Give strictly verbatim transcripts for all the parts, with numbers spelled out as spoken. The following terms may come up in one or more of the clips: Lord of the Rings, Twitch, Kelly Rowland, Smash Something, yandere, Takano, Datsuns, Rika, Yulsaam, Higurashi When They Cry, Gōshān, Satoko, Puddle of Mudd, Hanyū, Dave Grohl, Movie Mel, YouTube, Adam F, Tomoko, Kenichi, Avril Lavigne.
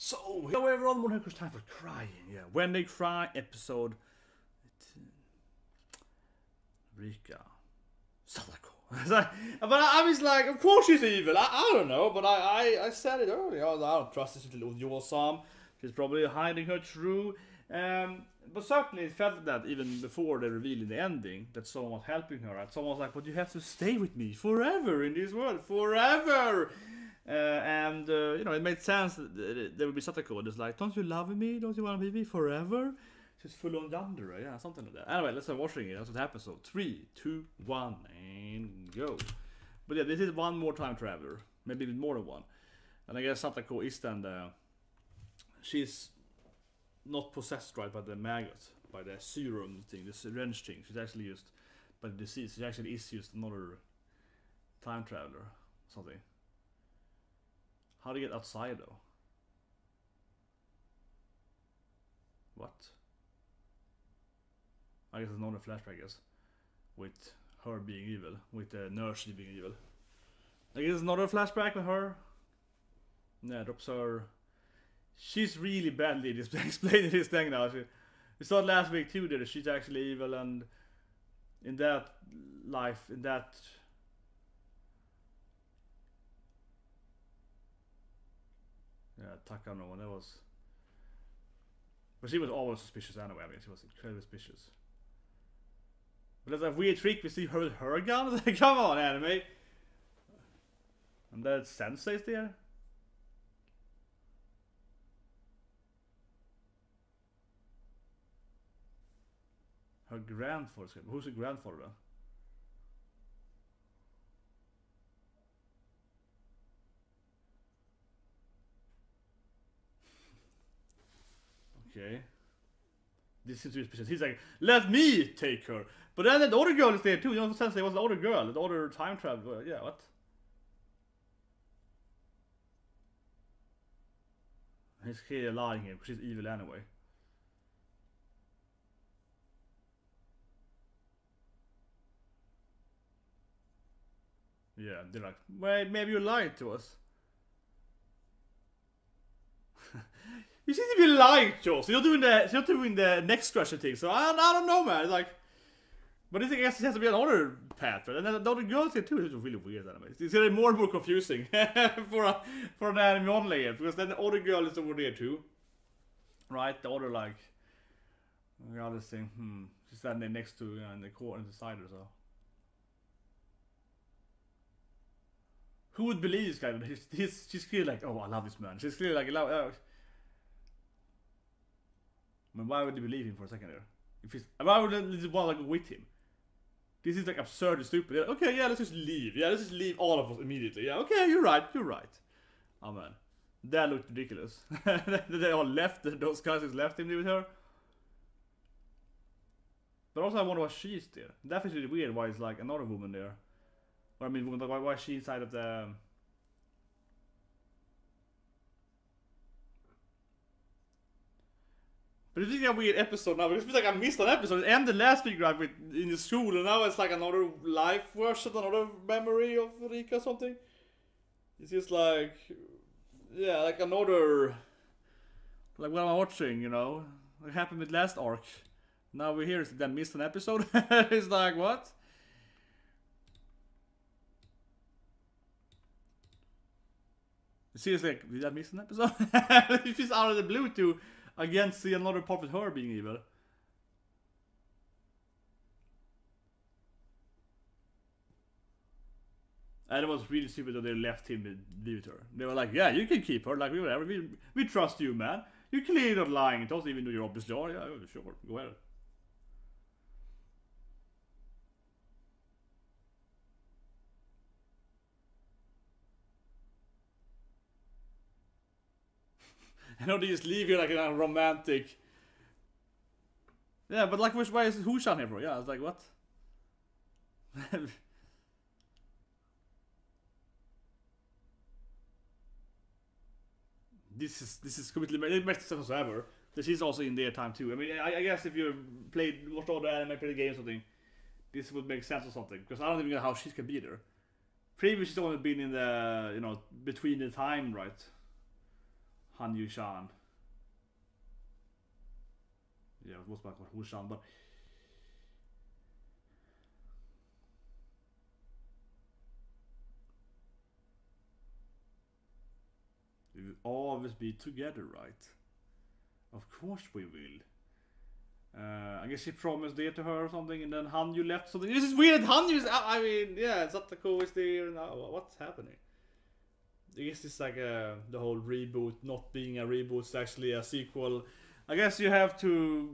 So, hello everyone, one Higurashi time for crying. Yeah, When They Cry, episode eighteen. Rika. Satoko. But I was like, of course she's evil. I, I don't know, but I, I, I said it earlier. I don't trust this little Yulsaam. She's probably hiding her true. Um, but certainly it felt that even before they revealed the ending, that someone was helping her. Right? Someone was like, but you have to stay with me forever in this world. Forever! Uh, and, uh, you know, it made sense that there would be Satoko. It's like, don't you love me? Don't you want to be me forever? She's full on yandere, yeah, something like that. Anyway, let's start watching it. That's what happens. So, three, two, one, and go. But yeah, this is one more time traveler. Maybe even more than one. And I guess Satoko is then the... She's not possessed, right, by the maggot, by the serum thing, the syringe thing. She's actually used by the disease. She actually is used another time traveler, something. How do you get outside though? What? I guess it's not a flashback, I guess. With her being evil. With the nurse being evil. I guess it's not a flashback with her. Yeah, drops her. She's really badly explaining this thing now. She, we saw it last week too, that she's actually evil, and in that life, in that... Yeah, Takano, and that was... But she was always suspicious anyway, I mean, she was incredibly suspicious. But that's a weird trick, we see her with her gun? Like, come on, anime! And that sensei's there? Her grandfather, who's her grandfather? Okay. This seems to be suspicious. He's like, let me take her. But then the other girl is there too. You know what I'm saying? There was the other girl, the other time travel. Yeah, what? He's here lying here because she's evil anyway. Yeah, they're like, wait, maybe you lied to us. You seem to be lying, Joe. So you're doing the so you're doing the next question thing. So I, I don't know, man. It's like, but I guess it has to be another path, right? And then the other girls here too. It's really weird anime. It's getting more and more confusing for a, for an anime only, because then the other girl is over there too, right? The other like, the other thing. Hmm. She's standing next to, you know, in the court and the side or so. Who would believe this guy? He's, he's, she's clearly like, oh, I love this man. She's clearly like, I love. Uh, I mean, why would you believe him for a second there? If he's, why would you want to go with him? This is like absurd and stupid. Like, okay, yeah, let's just leave. Yeah, let's just leave all of us immediately. Yeah, okay, you're right, you're right. Oh man, that looked ridiculous. They all left, those guys just left him with her. But also I wonder why she's there. That is really weird, why it's like another woman there. Or I mean, why, why is she inside of the... But it's really a weird episode now, because it feels like I missed an episode. It ended last week, right, with, in the school, and now it's like another life worship, another memory of Rika or something. It's just like, yeah, like another, like what am I watching, you know? What happened with last arc. Now we're here, then missed an episode. It's like, what? Seriously, like, did I miss an episode? If she's out of the blue too. Again, see another part with her being evil. And it was really stupid that they left him with leave her. They were like, yeah, you can keep her. Like, whatever. We, we trust you, man. You're clearly not lying. It doesn't even do your obvious law. Yeah, sure. Go ahead. I know they just leave you like in a romantic. Yeah, but like, which way is Gōshān here for? Yeah, I was like, what? this is this is completely it makes sense whatsoever. That she's also in their time too. I mean, I, I guess if you played watched all the anime, played the game or something, this would make sense or something. Because I don't even know how she can be there. Previously, she's only been in the, you know, between the time, right? Hanyūshan. Yeah, it was back on Hushan, but we will always be together, right? Of course we will. Uh, I guess he promised it to her or something, and then Hanyū left something. This is weird. Hanyū's out. I mean, yeah, Satoko is there now. What's happening? I guess it's like a, the whole reboot not being a reboot, it's actually a sequel. I guess you have to,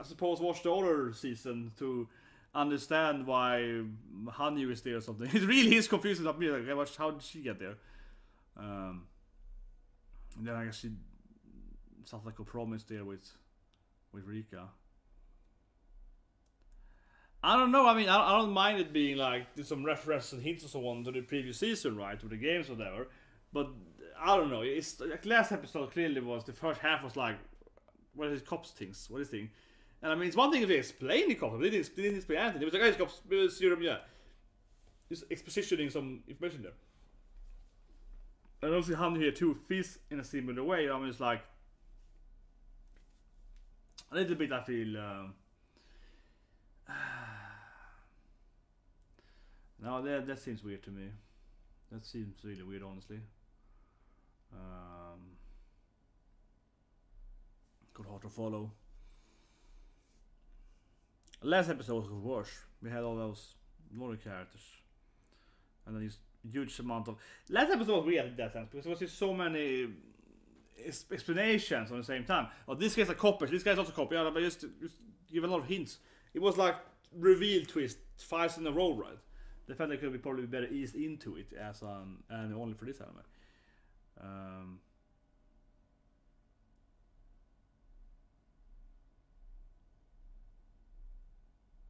I suppose, watch the other season to understand why Hanyū is there or something. It really is confusing to me. Like, I watched, how did she get there? Um, and then I guess she, Satoko promised there with, with Rika. I don't know. I mean, I, I don't mind it being like some references and hints or so on to the previous season, right, to the games or whatever. But I don't know. It's like last episode clearly was the first half was like, what is cops things? What is thing? And I mean, it's one thing if they explain the cops. They didn't, they didn't explain anything. It was like, oh, it's cops, it's serum, yeah. Just expositioning some information there. And obviously, Hanyū here too feels in a similar way. I mean, it's like a little bit. I feel. Um, No, that, that seems weird to me. That seems really weird, honestly. Um, got hard to follow. Last episode was worse. We had all those modern characters. And then this huge amount of... Last episode was weird in that sense, because there was just so many explanations at the same time. Oh, this guy's a copy, this guy's also a copy. I just, just give a lot of hints. It was like reveal twist, five in a row, right? The fact that could be probably better eased into it as um and only for this anime. Um,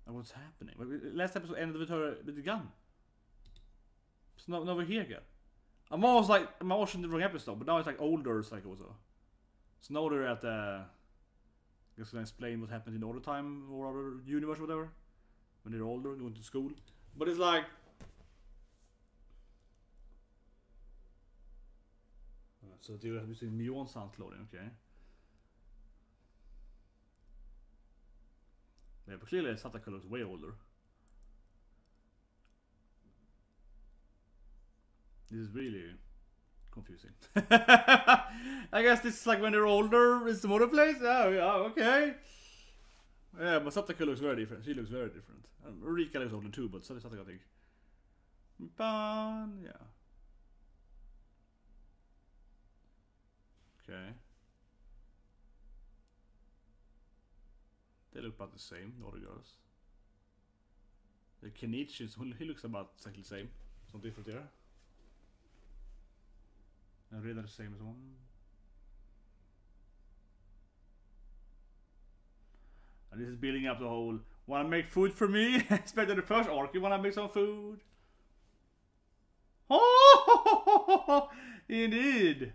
and what's happening? Last episode ended with her with the gun. It's not over here again. I'm always like I'm always in the wrong episode, but now it's like older psycho. So it's not older at the. I guess I can explain what happened in the other time or other universe, or whatever. When they're older, they went to school. But it's like, so do you have between muon sound clothing, okay? Yeah, but clearly Satoko looks way older. This is really confusing. I guess this is like when they're older, it's the motor place. Oh yeah, okay. Yeah, but Satoko looks very different. She looks very different. Um, Rika looks older too, but Satoko, I think. But, yeah. Okay. They look about the same, the other girls. The Kenichi, he looks about exactly the same. It's not different there. And Rina the same as one. This is building up the whole, wanna make food for me? Especially the first arc, you wanna make some food? Oh, indeed!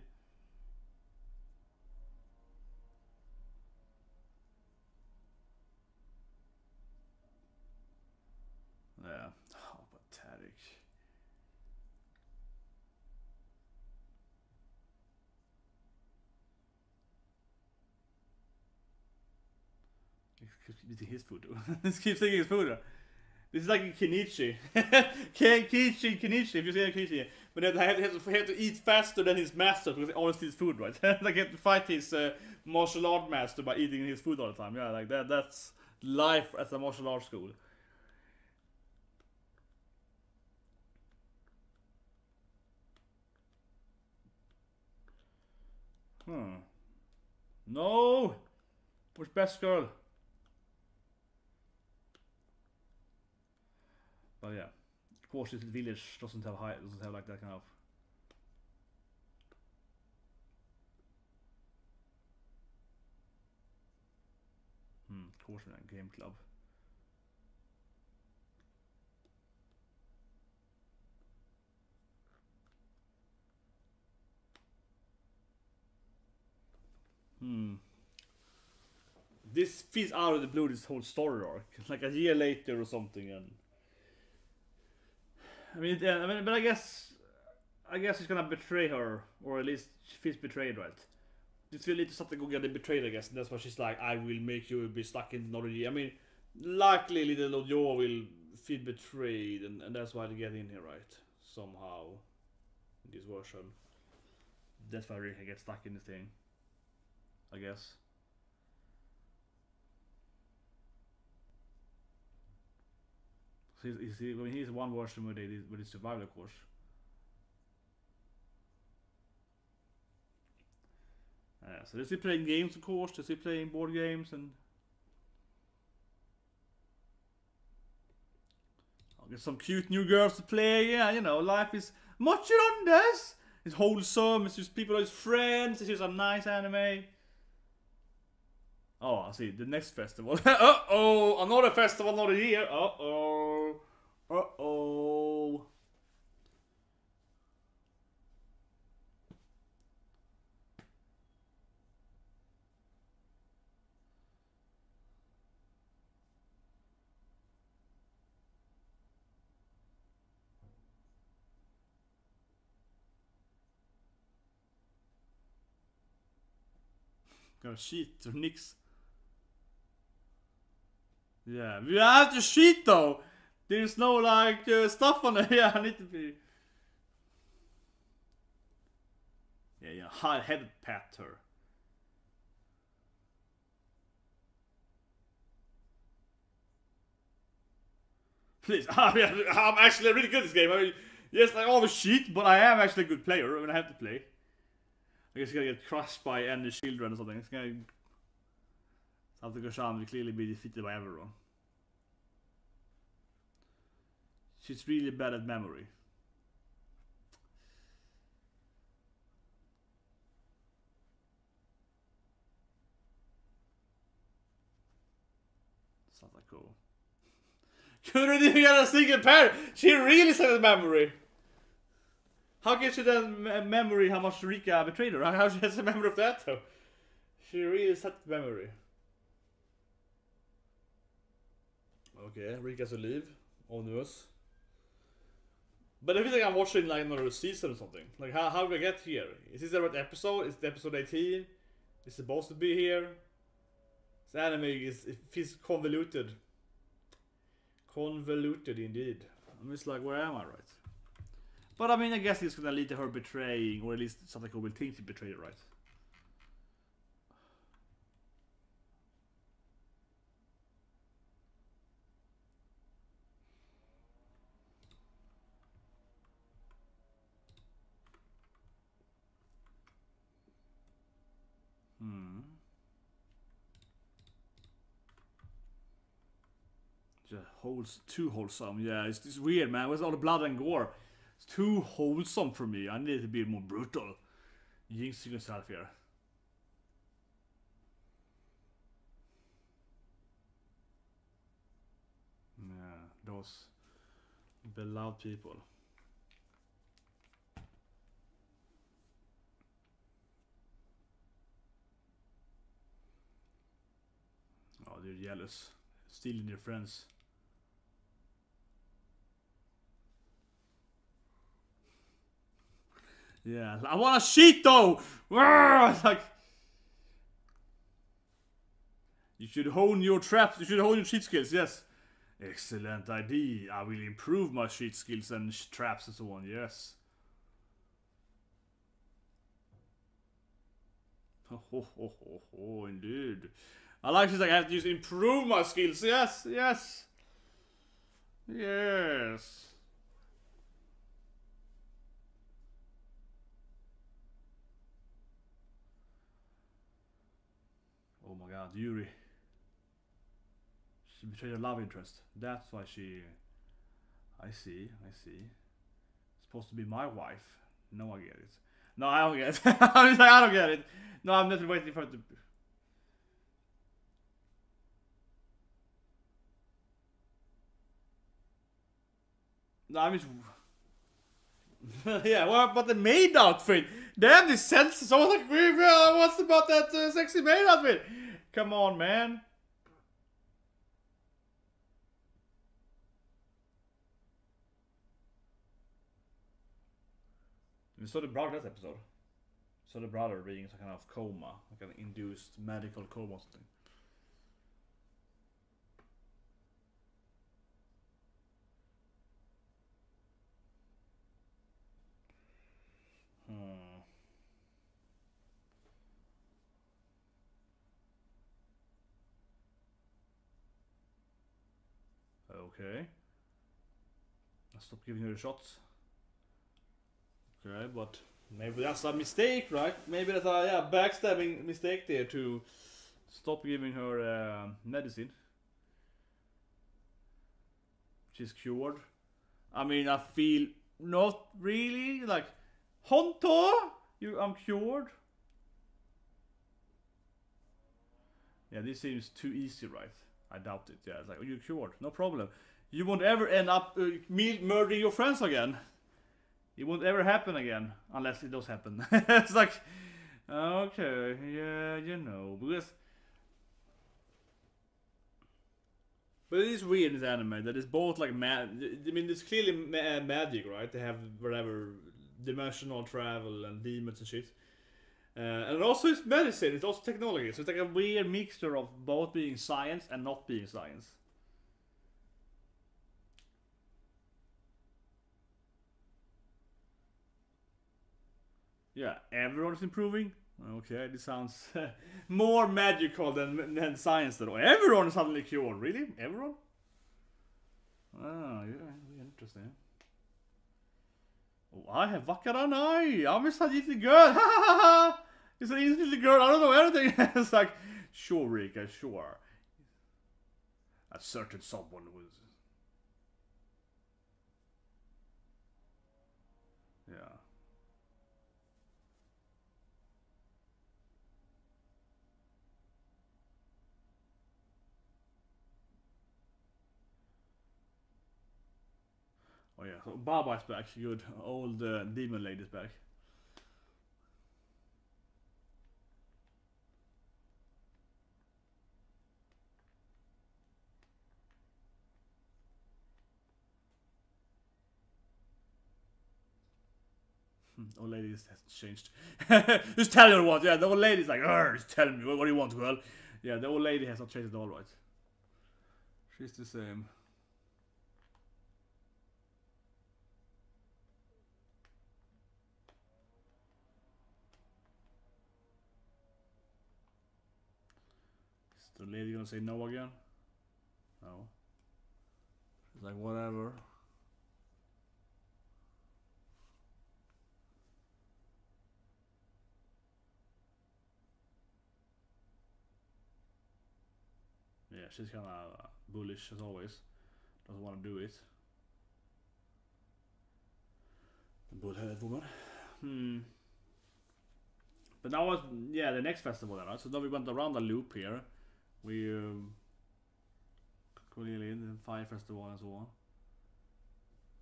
Yeah, oh, pathetic. Eating his food. This keeps thinking his food. This is like a Kenichi. Kenichi, Kenichi. If you say Kenichi, but then I have, have, have to eat faster than his master because he always eats food, right? Like he have to fight his uh, martial art master by eating his food all the time. Yeah, like that. That's life at a martial arts school. Hmm. No. What's best girl? But yeah, of course this village doesn't have high, doesn't have like that kind of. Hmm, of course in a game club. Hmm. This feeds out of the blue, this whole story arc, like a year later or something, and. I mean, yeah, I mean, but I guess, I guess he's gonna betray her, or at least she feels betrayed, right? It feels little something got betrayed, I guess. And that's why she's like, I will make you be stuck in Norway. I mean, likely little Ojo will feel betrayed, and, and that's why they get in here, right? Somehow. In this version. That's why Rika gets stuck in the thing, I guess. So he's, he's, I mean, he's one version where they with his survival, of course. Uh, so they still playing games, of course. They still playing board games, and I'll get some cute new girls to play. Yeah, you know, life is much on this. It's wholesome. It's just people, it's friends. It's just a nice anime. Oh, I see. The next festival. uh oh, another festival, another year. Uh oh, uh oh. Gonna cheat or nix. Yeah, we have to cheat though. There's no like uh, stuff on it. Yeah, I need to be. Yeah, yeah, hard head pat her. Please, I mean, I'm actually really good at this game. I mean, yes, I always cheat, but I am actually a good player when I have to play. I guess he's gonna get crushed by any children or something. It's gonna. After Gōshān will clearly be defeated by everyone. She's really bad at memory. Satoko. Couldn't even get a single pair! She really sucks at memory! How can she then memory how much Rika betrayed her? How she has a memory of that though? She really sucked memory. Okay, Rika's alive, all news. But I feel like I'm watching like another season or something. Like how how do I get here? Is this the right episode? Is it episode eighteen? Is it supposed to be here? This anime is it feels convoluted. Convoluted indeed. I'm just like, where am I, right? But I mean, I guess it's gonna lead to her betraying, or at least something will think she betrayed, right? Hmm. Just holds too wholesome. Yeah, it's just weird, man. With all the blood and gore. It's too wholesome for me. I need it to be more brutal. Jinxing yourself here. Yeah, those beloved people. Oh, they're jealous. Stealing their friends. Yeah, I want to cheat though! Like, you should hone your traps, you should hone your cheat skills, yes. Excellent idea, I will improve my cheat skills and traps and so on, yes. Ho ho ho ho ho, indeed. I like this, like I have to just improve my skills, yes, yes. Yes. Oh my god, Yuri. She betrayed her love interest. That's why she... I see, I see. Supposed to be my wife. No, I get it. No, I don't get it. I'm just like, I don't get it. No, I'm not waiting for it to... No, I'm just... yeah, what about the maid outfit? Damn, this sense is all like, what's about that uh, sexy maid outfit? Come on, man. We saw the broadcast episode. So the brother being some kind of coma, like an induced medical coma or something. Hmm. Okay. I'll stop giving her a shot. Okay, but maybe that's a mistake, right? Maybe that's a yeah, backstabbing mistake there to stop giving her uh, medicine. She's cured. I mean, I feel not really like Honto! You, I'm cured? Yeah, this seems too easy, right? I doubt it. Yeah, it's like, oh, you're cured. No problem. You won't ever end up uh, me murdering your friends again. It won't ever happen again. Unless it does happen. It's like, okay, yeah, you know. Because... But it is weird in this anime that it's both like mad. I mean, it's clearly ma magic, right? They have whatever... dimensional travel and demons and shit, uh, and also it's medicine, it's also technology, so it's like a weird mixture of both being science and not being science. Yeah, everyone's improving. Okay, this sounds more magical than, than science though. Everyone is suddenly cured, really? Everyone? Oh, yeah, interesting. Oh, I have Wakaranai! I'm a sad little girl! Ha ha ha ha! It's an easy little girl, I don't know anything! It's like, sure Rika, sure. A certain someone who is... Yeah. Oh yeah, so Baba's back, good. Old uh, demon lady's back. Old lady has changed. Just tell her what, yeah, the old lady's like, just tell me, what, what do you want, girl? Yeah, the old lady has not changed at all, right? She's the same. The lady gonna say no again? No. She's like, whatever. Yeah, she's kinda uh, bullish as always. Doesn't wanna do it. Bullheaded woman. Hmm. But now was, yeah, the next festival then, right? So now we went around the loop here. We um, Cornelia and Fire Festival and so on.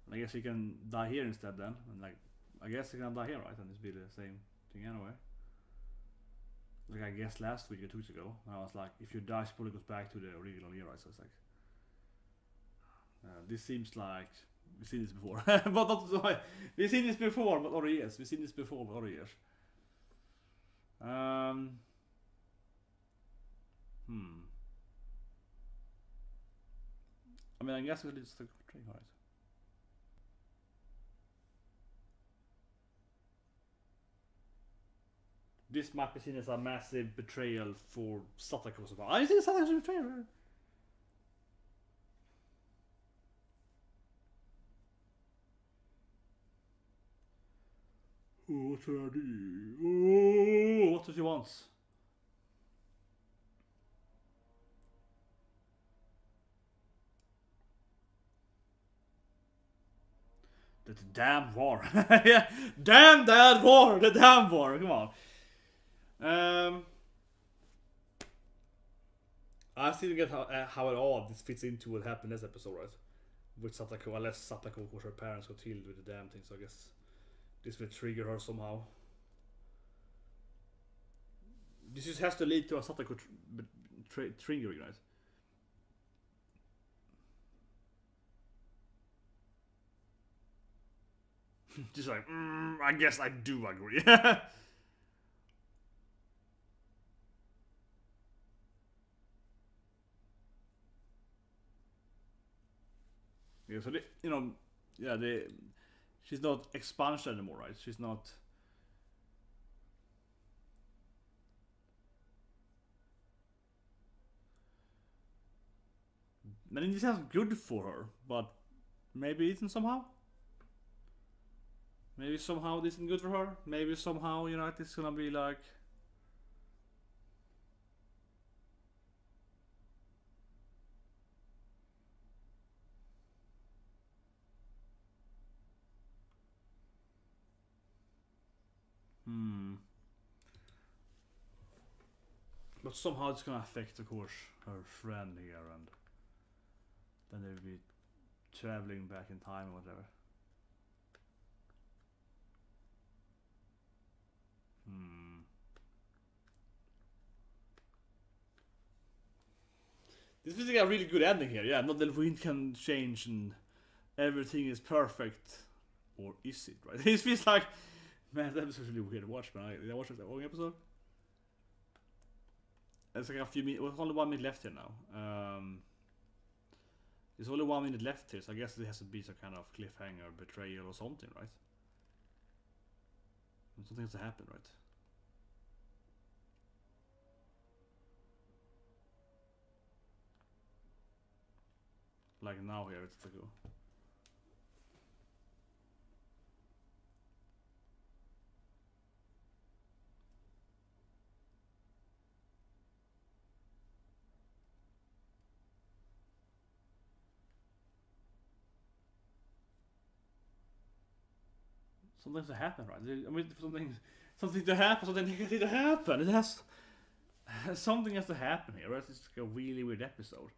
And I guess you can die here instead then, and like I guess you can die here, right? And it's be the same thing anyway. Like I guess last week or two weeks ago, and I was like, if you die, it probably goes back to the original year, right? So it's like uh, this seems like we've seen this before, but not sorry. We've seen this before, but other years. We've seen this before, but other years. Um. Hmm. I mean, I guess it's the tree, right? This might be seen as a massive betrayal for Satoko. I think Satoko's a betrayal. What should I do? Oh, what does she want? The damn war. Yeah, damn that war, the damn war, come on. Um, I still don't get how, uh, how at all this fits into what happened this episode, right? With Satoko, unless Satoko, of course, her parents got healed with the damn thing, so I guess this will trigger her somehow. This just has to lead to a Satoko triggering, right? Just like, mm, I guess I do agree. Yeah, so they, you know, yeah, they. She's not expunged anymore, right? She's not. I mean, this is good for her, but maybe it isn't somehow. Maybe somehow this isn't good for her. Maybe somehow, you know, it's gonna be like. Hmm. But somehow it's gonna affect, of course, her friend here, and then they'll be traveling back in time or whatever. Hmm. This is like a really good ending here, yeah. Not that wind can change and everything is perfect. Or is it, right? It feels like, man, that was really weird to watch, man. I, did I watch that wrong episode? It's like a few minutes, well, only one minute left here now. Um... There's only one minute left here, so I guess it has to be some kind of cliffhanger, betrayal or something, right? Something has to happen, right? Like now here, it's to go. Something to happen, right? I mean, something, something to happen, something negative to happen. It has, something has to happen here. Right? It's like a really weird episode.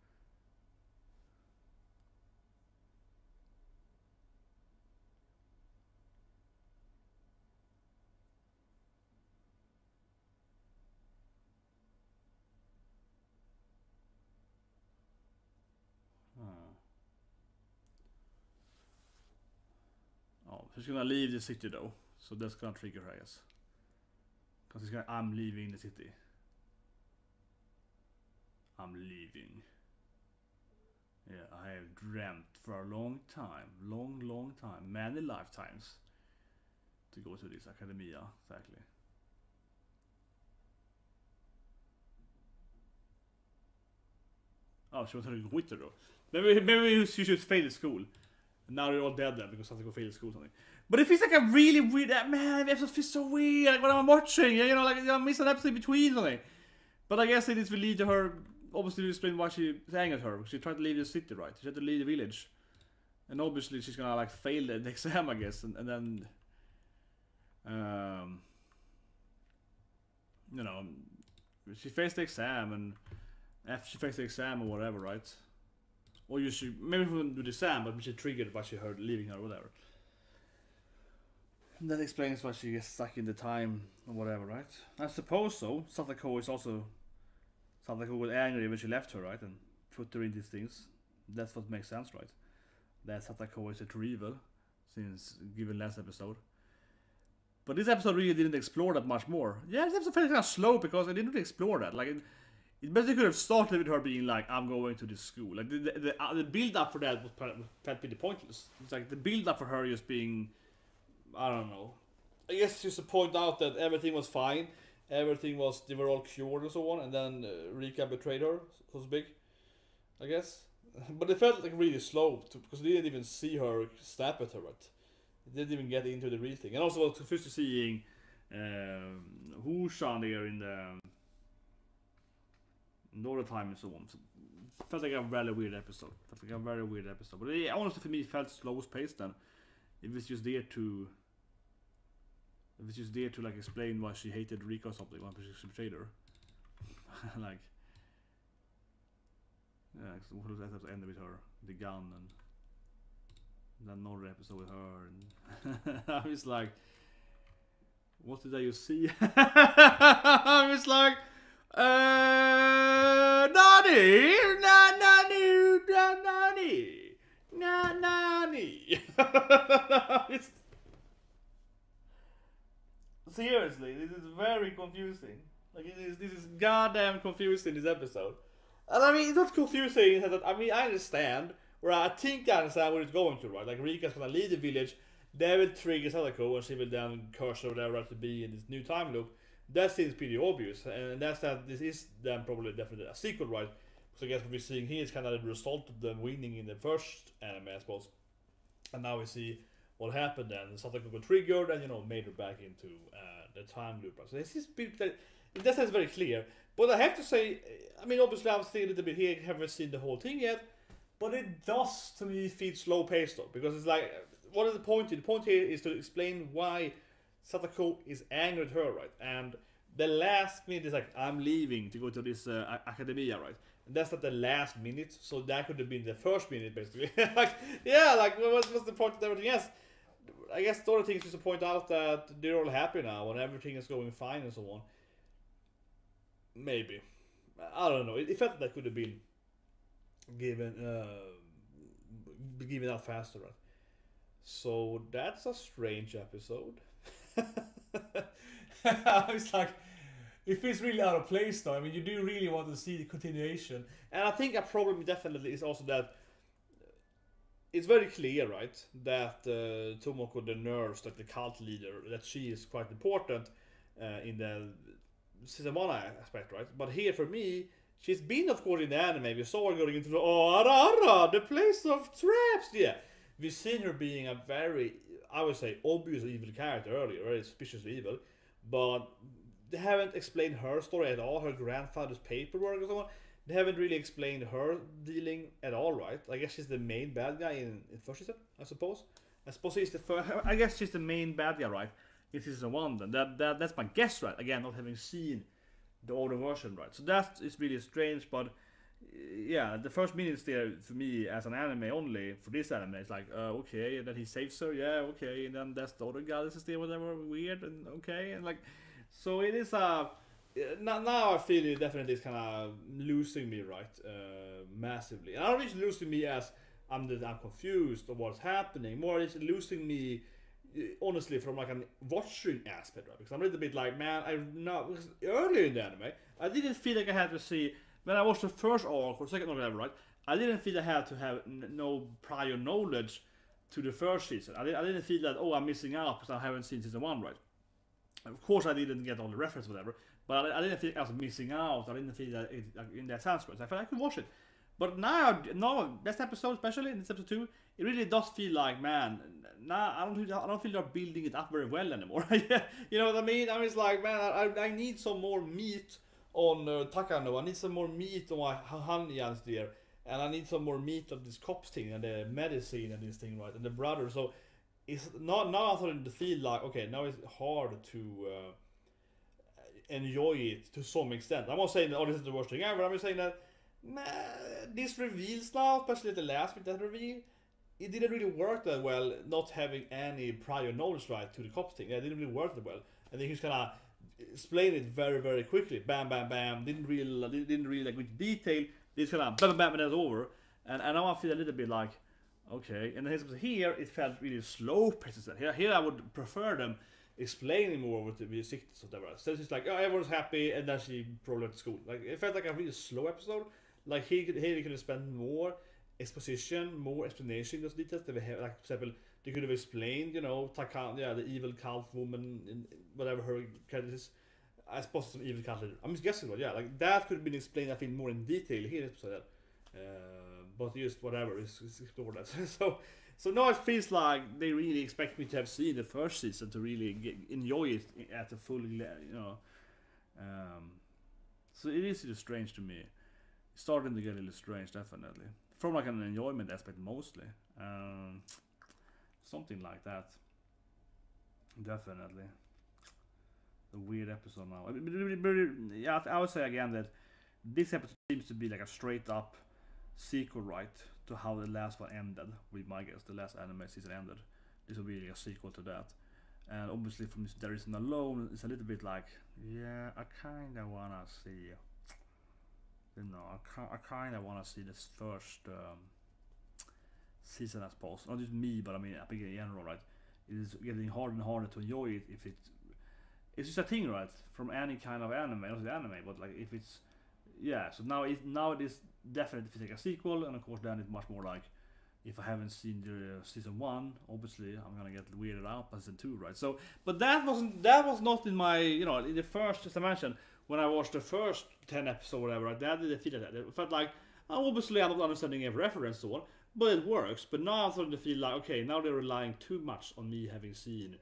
She's gonna leave the city though, so that's gonna trigger her, I guess. Because it's gonna, I'm leaving the city. I'm leaving. Yeah, I have dreamt for a long time, long, long time, many lifetimes, to go to this academia, exactly. Oh, she wanted to go with her though. Maybe, maybe she should fail the school. Now they're all dead then because Satoko failed school or something. But it feels like a really weird, man, the episode feels so weird, like what I'm watching, you know, like I miss an episode in between or something. But I guess it will lead to her, obviously to explain why she sang at her, because she tried to leave the city, right? She had to leave the village. And obviously she's gonna like fail the exam, I guess, and, and then... Um... You know, she faced the exam and after she faced the exam or whatever, right? Or you should, maybe we wouldn't do the Sam, but she triggered by she heard leaving her or whatever. And that explains why she gets stuck in the time or whatever, right? I suppose so. Satoko is also... Satoko was angry when she left her, right? And put her in these things. That's what makes sense, right? That Satoko is a true evil, since given last episode. But this episode really didn't explore that much more. Yeah, this episode felt kind of slow because it didn't really explore that. Like... It, It basically could have started with her being like, I'm going to this school. Like, the, the, the, uh, the build-up for that was pretty pointless. It's like, the build-up for her just being... I don't know. I guess just to point out that everything was fine. Everything was... They were all cured and so on. And then uh, Rika betrayed her. So it's big. I guess. But it felt like really slow. To, because they didn't even see her snap at her. Right? They didn't even get into the real thing. And also I was confused to seeing... Um, Gōshān there in the... Not the time and so on. So felt like a really weird episode. Felt like a very weird episode. But it, honestly, for me, it felt slowest paced. Then, if it's just there to, if it's just there to like explain why she hated Rika or something, why she betrayed her, like, yeah, so what was that episode ended with her, the gun, and then another episode with her, and I was like, what did I just see? I was like. Uh, nani, na nani, na nani, na nani. Seriously, this is very confusing. Like it is, this is goddamn confusing. This episode, and I mean, it's not confusing. I mean, I understand Where I think I understand where it's going to, right? Like, Rika's gonna leave the village, that will trigger Satoko, and she will then curse or whatever has to be in this new time loop. That seems pretty obvious, and that's that this is then probably definitely a sequel, right? Because I guess what we're seeing here is kind of the result of them winning in the first anime, I suppose. And now we see what happened then. Satoko got triggered and, you know, made her back into uh, the time loop. So this is bit that, in that sense, very clear. But I have to say, I mean, obviously I'm still a little bit here, haven't seen the whole thing yet. But it does, to me, feel slow-paced though, because it's like, what is the point here? The point here is to explain why Satoko is angry at her, right? And the last minute is like, I'm leaving to go to this uh, academia, right? And that's not the last minute, so that could have been the first minute, basically. Like, yeah, like, what's, what's the point of everything else? I guess the other thing is just to point out that they're all happy now and everything is going fine and so on. Maybe. I don't know. It, it felt that could have been given uh given out faster, right? So that's a strange episode. I was like, if it's really out of place though, I mean, you do really want to see the continuation. And I think a problem definitely is also that it's very clear, right, that uh, Tomoko, the nurse, that the cult leader, that she is quite important uh, in the Sisamana aspect, right? But here for me, she's been, of course, in the anime. We saw her going into the oh, ara, ara, the place of traps. Yeah, we've seen her being a very, I would say, obvious evil character earlier, very suspiciously evil. But they haven't explained her story at all, her grandfather's paperwork or so on. They haven't really explained her dealing at all, right? I guess she's the main bad guy in, in first season, I suppose. I suppose she's the first, I guess she's the main bad guy, right? This is the one, then. That, that, that's my guess, right? Again, not having seen the older version, right? So that is really strange, but yeah, the first minutes there for me as an anime only, for this anime, it's like, uh, okay, and then he saves her, yeah, okay, and then that's the other guy that's there, whatever, weird, and okay, and like, so it is a, now, now I feel it definitely is kind of losing me, right, uh, massively. And I don't mean losing me as I'm, the, I'm confused of what's happening, more it's losing me, honestly, from like an watching aspect, right? Because I'm a little bit like, man, I know, because earlier in the anime, I didn't feel like I had to see, when I watched the first arc or second arc, whatever, right? I didn't feel I had to have n no prior knowledge to the first season. I, di I didn't feel that, oh, I'm missing out because I haven't seen season one, right? Of course, I didn't get all the reference, whatever, but I, I didn't feel I was missing out. I didn't feel that it, like, in that sense, right? I felt I could watch it. But now, no, this episode especially, in this episode two, it really does feel like, man, nah, I don't, I don't feel they're building it up very well anymore. You know what I mean? I mean, it's like, man, I, I need some more meat on uh, Takano. I need some more meat on my Hanyū's there, and I need some more meat of this cops thing and the medicine and this thing, right? And the brother. So it's not now. I'm starting to feel like, okay, now it's hard to uh, enjoy it to some extent. I'm not saying that, oh, this is the worst thing ever. I'm just saying that. Nah, this reveals now, especially the last bit, that reveal, it didn't really work that well, not having any prior knowledge, right, to the cops thing. It didn't really work that well. And then he's gonna explain it very, very quickly. Bam, bam, bam. Didn't really, didn't really like with detail. This gonna bam, bam, bam, and that's over. And, and now I feel a little bit like, okay. And then here it felt really slow paced. Here, here I would prefer them explaining more with the music or whatever. So it's like, oh, everyone's happy, and then she probably went to school. Like, it felt like a really slow episode. Like, here they could have spent more exposition, more explanation, those details. They have, like, for example, they could have explained, you know, Takano, yeah, the evil cult woman, in whatever her character is. I suppose it's an evil cult leader. I'm just guessing, but yeah, like, that could have been explained, I think, more in detail here. So uh, but just whatever, it's, it's explored that. so, so now it feels like they really expect me to have seen the first season to really get, enjoy it at a full, you know. Um, so it is just strange to me. Starting to get a little strange, definitely. From like an enjoyment aspect, mostly. Um, something like that. Definitely. The weird episode now. Yeah, I would say again that this episode seems to be like a straight up sequel, right? To how the last one ended. With my guess, the last anime season ended. This will be like a sequel to that. And obviously from this there isn't alone, it's a little bit like, yeah, I kinda wanna see, you know, I, I kind of want to see this first um, season, I suppose. Not just me, but I mean, I think in general, right? It is getting harder and harder to enjoy it if it. It's just a thing, right? From any kind of anime, not just anime, but like if it's, yeah. So now it now it is definitely like a sequel, and of course then it's much more like if I haven't seen the uh, season one, obviously I'm gonna get weirded out by season two, right? So, but that wasn't that was not in my, you know, in the first, as I mentioned, when I watched the first ten episodes or whatever, I didn't feel that. It felt like, oh, obviously I'm not understanding every reference and so on, but it works. But now I'm starting to feel like, okay, now they're relying too much on me having seen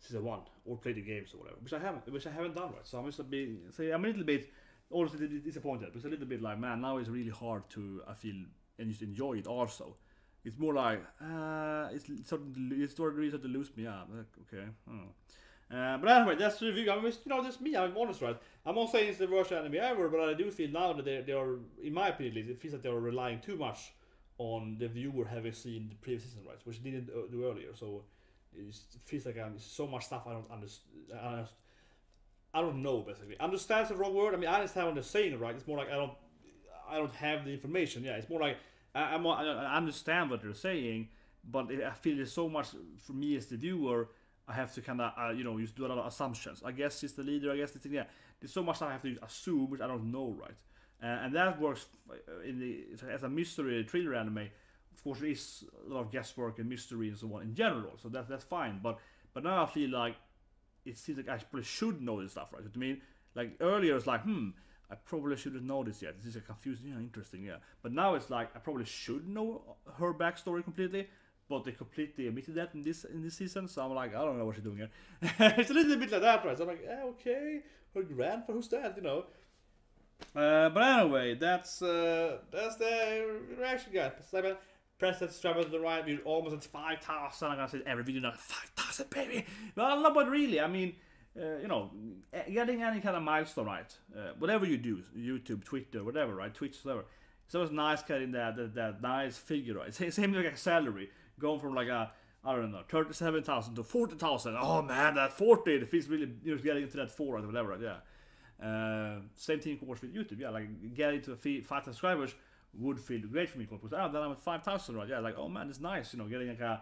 season one or played the games or whatever, which I haven't, which I haven't done, right? So I'm just a bit, so I'm a little bit, obviously disappointed, but it's a little bit like, man, now it's really hard to, I feel, and just enjoy it also. It's more like, uh, it's starting to, it's starting to lose me up. Like, okay, I don't know. Uh, but anyway, that's the review. I mean, you know, that's me, I'm honest, right? I'm not saying it's the worst anime ever, but I do feel now that they, they are, in my opinion at least, it feels like they are relying too much on the viewer having seen the previous season, right? Which they didn't do earlier, so it feels like I'm, so much stuff I don't understand. I don't know, basically. Understand's the wrong word. I mean, I understand what they're saying, right? It's more like I don't, I don't have the information. Yeah, it's more like I, I'm, I understand what they're saying, but I feel there's so much for me as the viewer. I have to kind of, uh, you know, just do a lot of assumptions. I guess she's the leader. I guess this thing. Yeah, there's so much stuff I have to assume which I don't know, right? Uh, and that works in the as a mystery thriller anime. Of course, there is a lot of guesswork and mystery and so on in general. So that's that's fine. But but now I feel like, it seems like I probably should know this stuff, right? I mean, like earlier, it's like, hmm, I probably shouldn't know this yet. This is a confusing, yeah, interesting, yeah. But now it's like I probably should know her backstory completely, but they completely omitted that in this in this season. So I'm like, I don't know what she's doing here. It's a little bit like that, right? So I'm like, eh, okay, her grandpa, who's that? You know. Uh, but anyway, that's uh, that's the reaction, guys. Seven. Press that subscribe to the right. We're almost at five thousand. I'm gonna say every video now, five thousand, baby. Well, no, but really, I mean, uh, you know, getting any kind of milestone, right? Uh, whatever you do, YouTube, Twitter, whatever, right? Twitch, whatever. It's always nice getting that that, that nice figure, right? Same, same like a salary, going from like a, I don't know, thirty-seven thousand to forty thousand. Oh man, that forty, it feels really, you know, getting into that four or whatever, right? Yeah. Uh, same thing of course with YouTube, yeah, like getting to five subscribers would feel great for me, because oh, then I'm at five thousand, right? Yeah, like, oh man, it's nice, you know, getting like a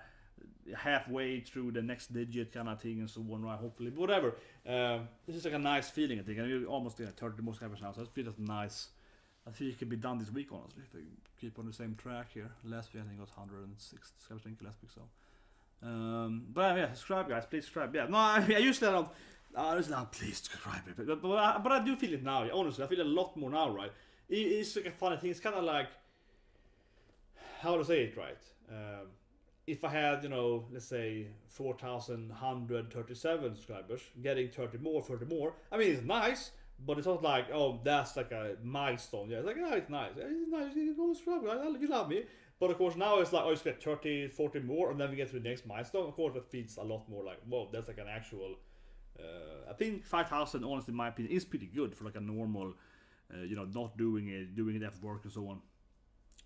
halfway through the next digit kind of thing and so on, right? Hopefully, but whatever. Uh, this is like a nice feeling, I think. And you're almost there, thirty most subscribers now, so I feel that's nice. I think it could be done this week, honestly, if we keep on the same track here. Last week I think it was one hundred six subscribers, I think, last week, so. Um, but yeah, subscribe, guys, please subscribe. Yeah, no, I, I usually I don't, I usually don't, please subscribe, but, but, but, I, but I do feel it now, yeah, honestly. I feel a lot more now, right? It's like a funny thing. It's kind of like, how to say it, right? Um, if I had, you know, let's say four thousand one hundred thirty-seven subscribers, getting thirty more, thirty more, I mean, it's nice, but it's not like, oh, that's like a milestone. Yeah, it's like, oh, it's nice. It's nice. You go subscribe. You love me. But of course, now it's like, oh, you just get thirty, forty more, and then we get to the next milestone. Of course, it feels a lot more like, whoa, that's like an actual. Uh, I think five thousand, honestly, in my opinion, is pretty good for like a normal. Uh, you know, not doing it, doing it after work and so on,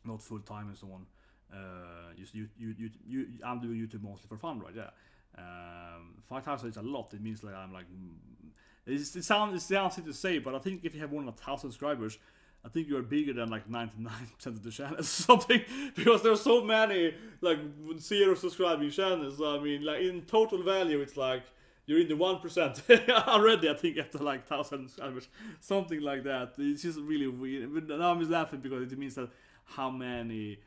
not full time and so on. Uh, just you, you, you, you, I'm doing YouTube mostly for fun, right? Yeah. Um, five thousand is a lot. It means like I'm like, it's, it sounds it's easy to say, but I think if you have more than a thousand subscribers, I think you're bigger than like ninety-nine percent of the channels, something, because there's so many like zero subscribing channels. So, I mean, like in total value, it's like. You're in the one percent already, I think, after like thousand subscribers, something like that. It's just really weird. But now I'm just laughing because it means that how many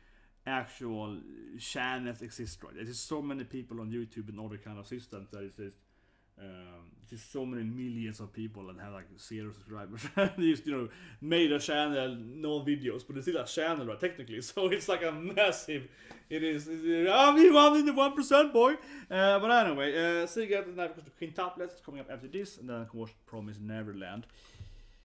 actual channels exist, right? There's just so many people on YouTube and other kind of systems that exist. Um, just so many millions of people that have like zero subscribers. They just, you know, made a channel, no videos, but it's still a channel, right? Technically, so it's like a massive. It is. I'm in the one percent, boy. Uh, but anyway, uh, see you guys tonight because the Quintuplets is coming up after this, and then of course, Promise Neverland.